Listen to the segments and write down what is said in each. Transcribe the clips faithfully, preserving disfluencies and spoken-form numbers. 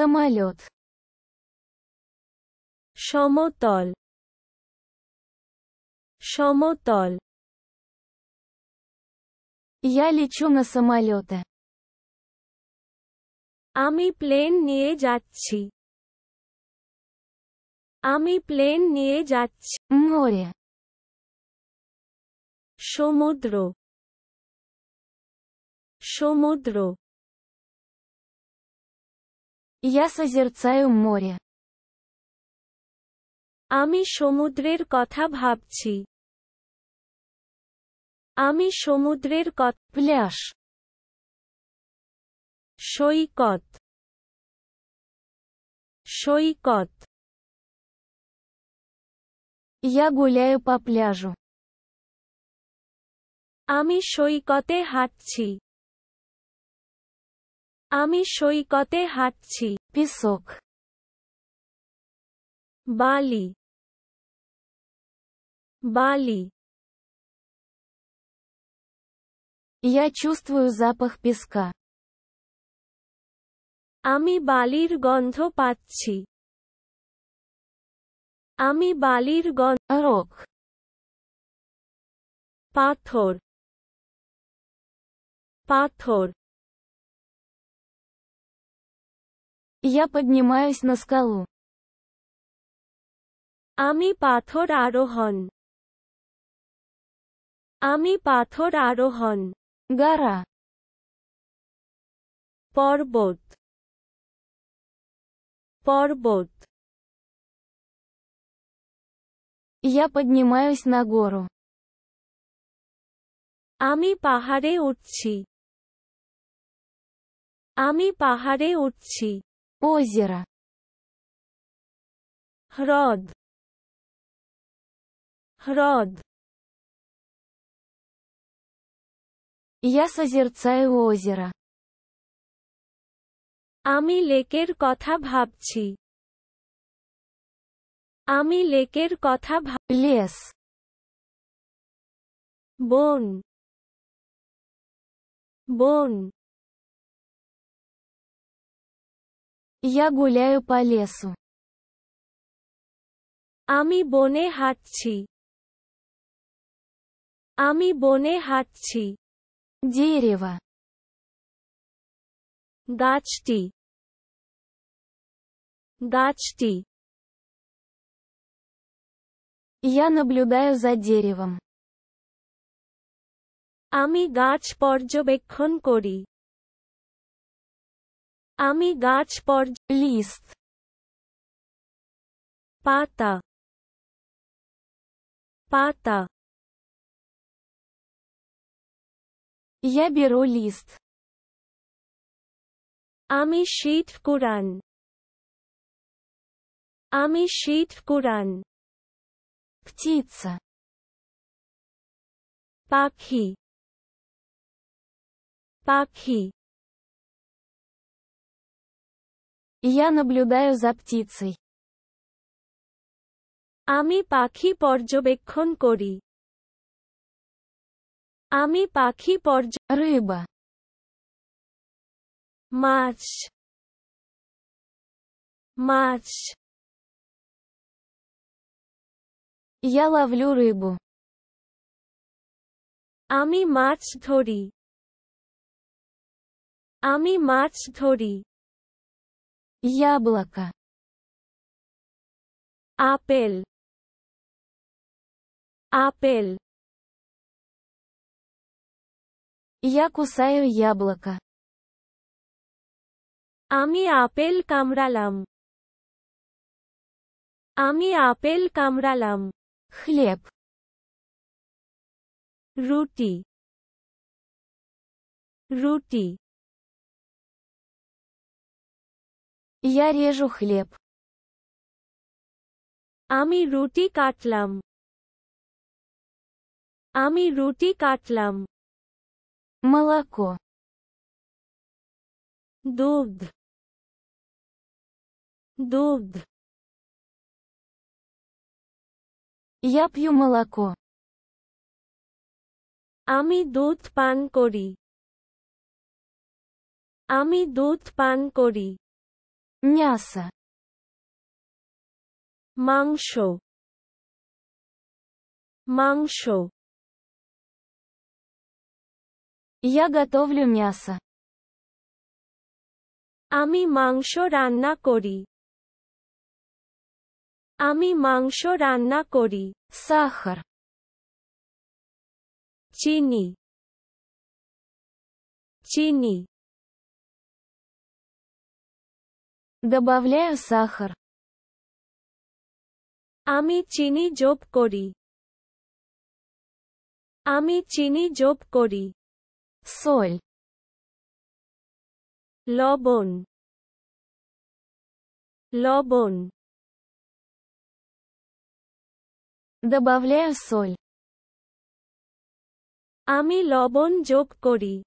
Самолет. Шомотоль. Шомотоль. Я лечу на самолете. Ами плен не джачи. Ами плен не джачи. Море. Шомудро. Шомудро. Я созерцаю море. Ами шомудрер котха бхабчи. Ами шомудрер кот. Пляж. Шойкот. Шойкот. Я гуляю по пляжу. আমি সৈকতে হাঁটছি। আমি সৈকতে হাঁটছি। Песок. Бали. Бали. Я чувствую запах песка. আমি বালির গন্ধ পাচ্ছি। আমি বালির গন্ধ। Рок. পাথর. Патор. Я поднимаюсь на скалу. Ами патор арохон. Ами патор арохон. Гора. Порбот. Порбот. Я поднимаюсь на гору. Ами пахаре утчи. আমি পাহাড়ে উঠছি। Озеро. Хрод. Хрод. Я созерцаю озеро. আমি লেকের কথা ভাবছি। আমি লেকের কথা ভাব। Лес. Бон. Бон. Я гуляю по лесу. Ами боне хатчи. Ами боне хатчи. Дерево. Гачти. Гачти. Я наблюдаю за деревом. Ами гач порджобекхон кори. Ами гач порж. Лист. Пата. Пата. Я беру лист. Ами шит куран. Ами шит куран. Птица. Пакхи. Пакхи. Я наблюдаю за птицей. Ами пакхи порджобекхон кори. Ами пакхи порж. Рыба. Мач. Мач. Я ловлю рыбу. Ами мач ধরি. Ами мач ধরি. Яблоко. Апель. Апель. Я кусаю яблоко. Ами апель камралам. Ами апель камралам. Хлеб. Рути. Рути. Я режу хлеб. Ами рути катлам. Ами рути катлам. Молоко. Дуд. Дуд. Я пью молоко. Ами дуд пан кори. Ами дуд пан кори. Мясо. Маншу. Маншу. Я готовлю мясо. Ами маншо ранна кори. Ами маншо ранна кори. Сахар. Чини. Чини. Добавляю сахар. Ами чини джоб кори. Ами чини джоб кори. Соль. Лобон. Лобон. Добавляю соль. Ами лобон джоб кори.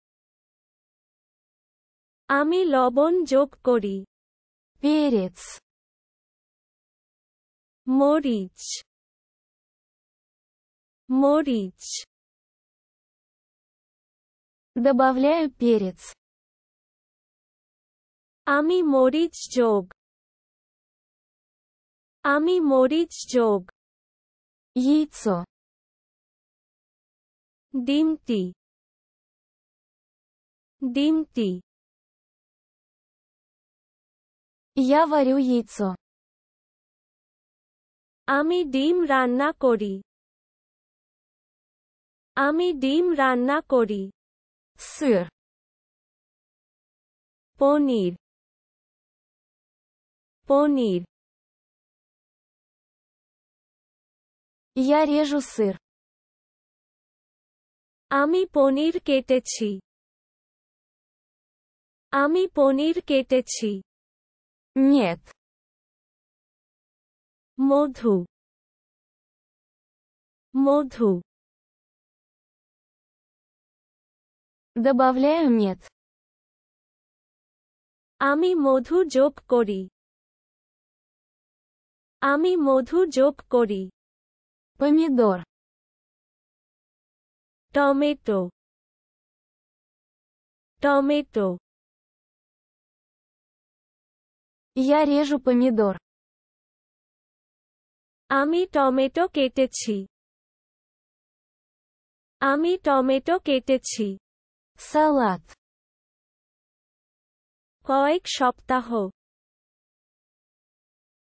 Ами лобон джоб кори. Перец. Морич. Морич. Добавляю перец. Ами морич джоб. Ами морич джоб. Яйцо. Димти. Димти. Я варю яйцо. Ами дим ранна кори. Ами дим ранна кори. Сыр. Понир. Понир. Я режу сыр. Ами понир кетечи. Ами понир кетечи. Нет. Модху. Модху. Добавляю мед. Ами модху джоб кори. Ами модху джоб кори. Помидор. Томато. Томато. Я режу помидор. Ами томато кетечи. Ами томато кетечи. Салат. Коек шоптахо.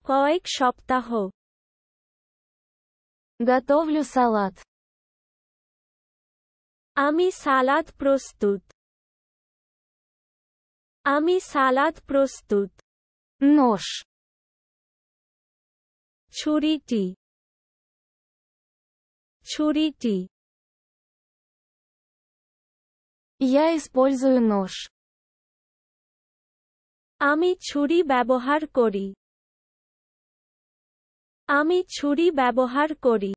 Коек шоптахо. Готовлю салат. Ами салат простут. Ами салат простут. Нож. Чурити. Чурити. Я использую нож. Ами чури бабохар кори. Ами чури бабохар кори.